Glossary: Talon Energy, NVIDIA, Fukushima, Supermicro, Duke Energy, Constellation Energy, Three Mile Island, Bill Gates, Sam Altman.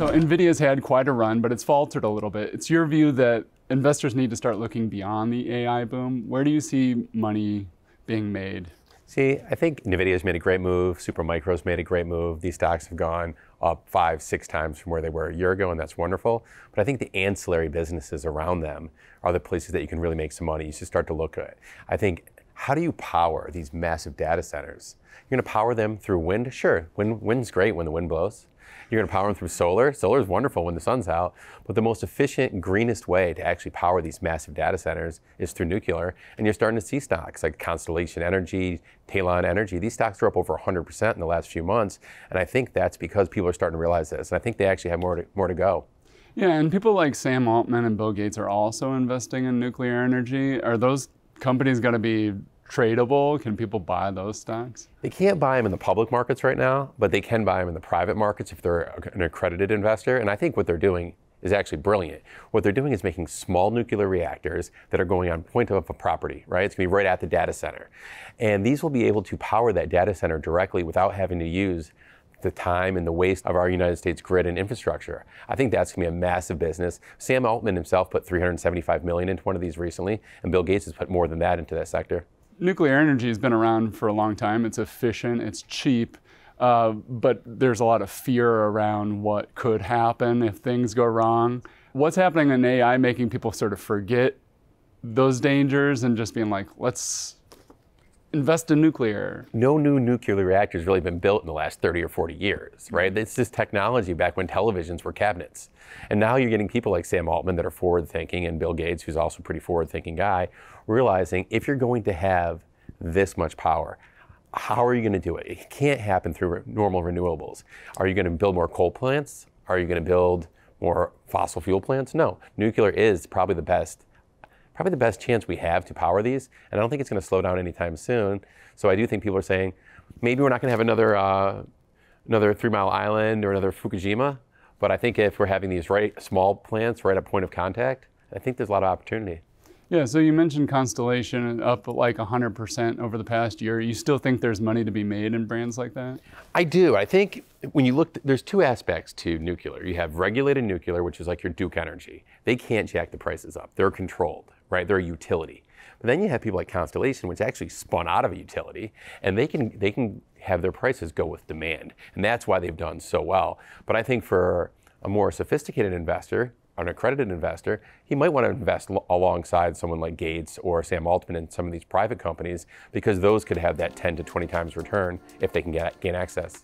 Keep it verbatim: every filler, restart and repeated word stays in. So NVIDIA's had quite a run, but it's faltered a little bit. It's your view that investors need to start looking beyond the A I boom. Where do you see money being made? See, I think NVIDIA's made a great move. Supermicro's made a great move. These stocks have gone up five, six times from where they were a year ago, and that's wonderful. But I think the ancillary businesses around them are the places that you can really make some money. You should start to look at it. I think, how do you power these massive data centers? You're going to power them through wind? Sure, wind, wind's great when the wind blows. You're going to power them through solar. Solar is wonderful when the sun's out. But the most efficient and greenest way to actually power these massive data centers is through nuclear. And you're starting to see stocks like Constellation Energy, Talon Energy. These stocks are up over one hundred percent in the last few months. And I think that's because people are starting to realize this. And I think they actually have more to, more to go. Yeah, and people like Sam Altman and Bill Gates are also investing in nuclear energy. Are those companies going to be tradable? Can people buy those stocks? They can't buy them in the public markets right now, but they can buy them in the private markets if they're an accredited investor. And I think what they're doing is actually brilliant. What they're doing is making small nuclear reactors that are going on point of a property, right? It's gonna be right at the data center. And these will be able to power that data center directly without having to use the time and the waste of our United States grid and infrastructure. I think that's gonna be a massive business. Sam Altman himself put three hundred seventy-five million dollars into one of these recently, and Bill Gates has put more than that into that sector. Nuclear energy has been around for a long time. It's efficient, it's cheap, uh, but there's a lot of fear around what could happen if things go wrong. What's happening in A I making people sort of forget those dangers and just being like, let's invest in nuclear? No new nuclear reactor has really been built in the last thirty or forty years, right? It's this technology back when televisions were cabinets. And now you're getting people like Sam Altman that are forward-thinking, and Bill Gates, who's also a pretty forward-thinking guy, realizing if you're going to have this much power, how are you going to do it? It can't happen through re- normal renewables. Are you going to build more coal plants? Are you going to build more fossil fuel plants? No. Nuclear is probably the best Probably the best chance we have to power these, and I don't think it's going to slow down anytime soon. So I do think people are saying, maybe we're not going to have another uh, another Three Mile Island or another Fukushima, but I think if we're having these right small plants right at point of contact, I think there's a lot of opportunity. Yeah, so you mentioned Constellation up like one hundred percent over the past year. You still think there's money to be made in brands like that? I do. I think when you look, there's two aspects to nuclear. You have regulated nuclear, which is like your Duke Energy. They can't jack the prices up. They're controlled. Right, they're a utility. But then you have people like Constellation, which actually spun out of a utility, and they can they can have their prices go with demand, and that's why they've done so well. But I think for a more sophisticated investor, an accredited investor, he might want to invest alongside someone like Gates or Sam Altman in some of these private companies, because those could have that ten to twenty times return if they can get gain access.